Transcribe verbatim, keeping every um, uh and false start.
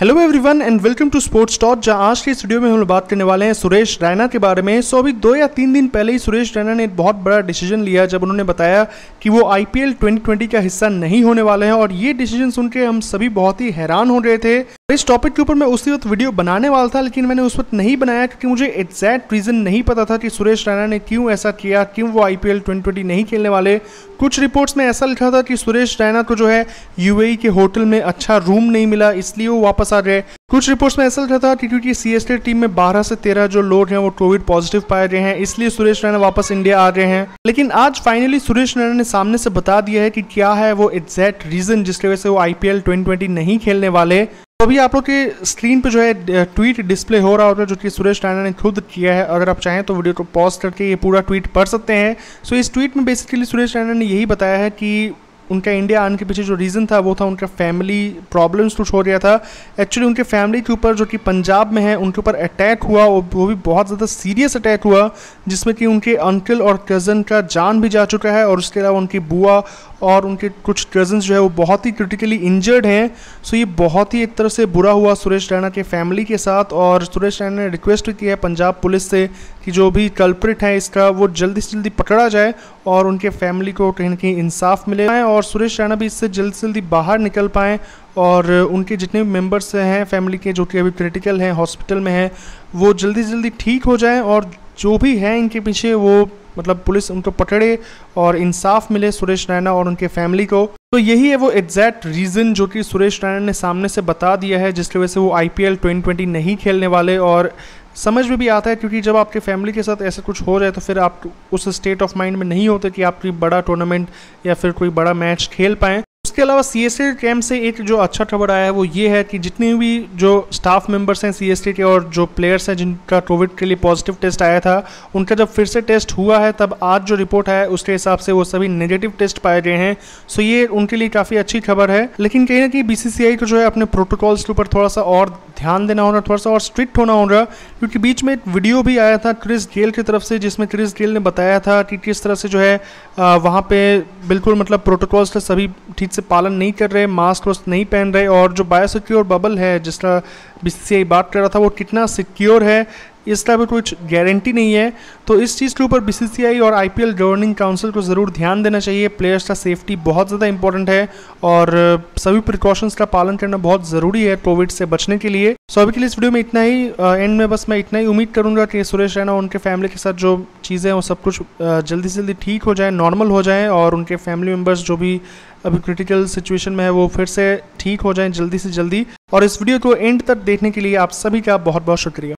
Hello everyone and welcome to sports talk, जहां आज के स्टूडियो में हम लोग बात करने वाले हैं सुरेश रैना के बारे में। सो अभी दो या तीन दिन पहले ही सुरेश रैना ने एक बहुत बड़ा डिसीजन लिया जब उन्होंने बताया कि वो आईपीएल ट्वेंटी ट्वेंटी का हिस्सा नहीं होने वाले हैं, और ये डिसीजन सुन के हम सभी बहुत ही हैरान हो रहे थे। इस टॉपिक के ऊपर मैं उसी वक्त वीडियो बनाने वाला था, लेकिन मैंने उस वक्त नहीं बनाया क्योंकि मुझे एग्जैक्ट रीज़न नहीं पता था कि सुरेश रैना ने क्यों ऐसा किया, क्यों वो आईपीएल ट्वेंटी ट्वेंटी नहीं खेलने वाले। कुछ रिपोर्ट्स में ऐसा लिखा था कि सुरेश रैना को जो है यूएई के होटल में अच्छा रूम नहीं मिला इसलिए वो वापस आ गए। कुछ रिपोर्ट्स में ऐसा लिखा था कि क्योंकि सीएसके टीम में बारह से तेरह जो लोग हैं वो कोविड पॉजिटिव पाए गए हैं इसलिए सुरेश रैना वापस इंडिया आ रहे हैं। लेकिन आज फाइनली सुरेश रैना ने सामने से बता दिया है कि क्या है वो एग्जैक्ट रीज़न जिसकी वजह से वो आईपीएल ट्वेंटी ट्वेंटी नहीं खेलने वाले। तो अभी आप लोग के स्क्रीन पे जो है ट्वीट डिस्प्ले हो रहा होगा जो कि सुरेश रैना ने खुद किया है। अगर आप चाहें तो वीडियो को पॉज करके ये पूरा ट्वीट पढ़ सकते हैं। सो इस ट्वीट में बेसिकली सुरेश रैना ने यही बताया है कि उनका इंडिया आने के पीछे जो रीज़न था वो था उनका फैमिली प्रॉब्लम्स कुछ हो गया था। एक्चुअली उनके फैमिली के ऊपर जो कि पंजाब में है उनके ऊपर अटैक हुआ, वो भी बहुत ज़्यादा सीरियस अटैक हुआ जिसमें कि उनके अंकल और कज़न का जान भी जा चुका है, और उसके अलावा उनकी बुआ और उनके कुछ कज़न्स जो है वो बहुत ही क्रिटिकली इंजर्ड हैं। सो ये बहुत ही एक तरह से बुरा हुआ सुरेश रैना के फैमिली के साथ, और सुरेश रैना ने रिक्वेस्ट की है पंजाब पुलिस से कि जो भी कल्प्रिट है इसका वो जल्दी से जल्दी पकड़ा जाए और उनके फैमिली को कहीं ना कहीं इंसाफ मिले और सुरेश रैना भी इससे जल्द से जल्दी बाहर निकल पाएँ, और उनके जितने भी मेम्बर्स हैं फैमिली के जो कि अभी क्रिटिकल हैं हॉस्पिटल में हैं वो जल्दी से जल्दी ठीक हो जाएँ, और जो भी हैं इनके पीछे वो मतलब पुलिस उनको पकड़े और इंसाफ मिले सुरेश रैना और उनके फैमिली को। तो यही है वो एग्जैक्ट रीज़न जो कि सुरेश रैना ने सामने से बता दिया है जिसकी वजह से वो आईपीएल ट्वेंटी ट्वेंटी नहीं खेलने वाले। और समझ में भी आता है क्योंकि जब आपके फैमिली के साथ ऐसा कुछ हो जाए तो फिर आप उस स्टेट ऑफ माइंड में नहीं होते कि आप कोई बड़ा टूर्नामेंट या फिर कोई बड़ा मैच खेल पाएँ। इसके अलावा सीएसके कैंप से एक जो अच्छा खबर आया है वो ये है कि जितने भी जो स्टाफ मेंबर्स हैं सीएसके के और जो प्लेयर्स हैं जिनका कोविड के लिए पॉजिटिव टेस्ट आया था उनका जब फिर से टेस्ट हुआ है तब आज जो रिपोर्ट आया है उसके हिसाब से वो सभी नेगेटिव टेस्ट पाए गए हैं। सो ये उनके लिए काफ़ी अच्छी खबर है, लेकिन कहीं ना कहीं बीसीसीआई को जो है अपने प्रोटोकॉल्स के ऊपर थोड़ा सा और ध्यान देना होगा, थोड़ा सा और स्ट्रिक्ट होना होगा, क्योंकि बीच में एक वीडियो भी आया था क्रिस गेल की तरफ से जिसमें क्रिस गेल ने बताया था कि किस तरह से जो है वहाँ पर बिल्कुल मतलब प्रोटोकॉल्स का सभी ठीक से पालन नहीं कर रहे, मास्क वास्क नहीं पहन रहे, और जो बायोसिक्योर बबल है जिसका बीसीसीआई बात कर रहा था वो कितना सिक्योर है इसका भी कुछ गारंटी नहीं है। तो इस चीज़ के ऊपर बीसीसीआई और आईपीएल गवर्निंग काउंसिल को ज़रूर ध्यान देना चाहिए। प्लेयर्स का सेफ्टी बहुत ज़्यादा इंपॉर्टेंट है और सभी प्रिकॉशंस का पालन करना बहुत ज़रूरी है कोविड से बचने के लिए। सो अभी के लिए इस वीडियो में इतना ही। एंड में बस मैं इतना ही उम्मीद करूँगा कि सुरेश रैना और उनके फैमिली के साथ जो चीज़ें हैं वो सब कुछ जल्दी से जल्दी ठीक हो जाए, नॉर्मल हो जाएँ, और उनके फैमिली मेम्बर्स जो भी अभी क्रिटिकल सिचुएशन में है वो फिर से ठीक हो जाएँ जल्दी से जल्दी। और इस वीडियो को एंड तक देखने के लिए आप सभी का बहुत बहुत शुक्रिया।